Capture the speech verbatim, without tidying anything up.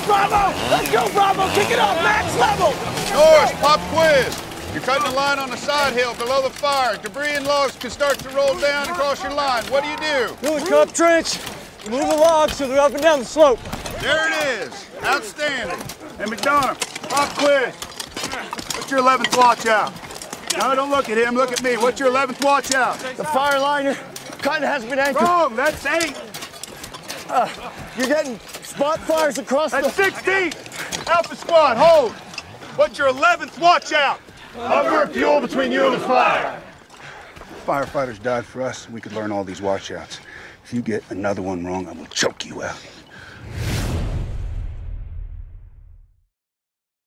go, Bravo! Let's go, Bravo! Kick it off, max level! Norris, pop quiz. You're cutting a line on the side hill below the fire. Debris and logs can start to roll down across your line. What do you do? Really cut trench. You move the logs so they're up and down the slope. There it is. Outstanding. And McDonough, pop quiz. What's your eleventh watch out? No, don't look at him. Look at me. What's your eleventh watch out? The fire liner kind of hasn't been anchored. Wrong. That's eight. Uh, you're getting spot fires across the... That's sixteen. Alpha squad, hold. What's your eleventh watch out? Hover fuel between you and the fire. Firefighters died for us. We could learn all these watch outs. If you get another one wrong, I will choke you out.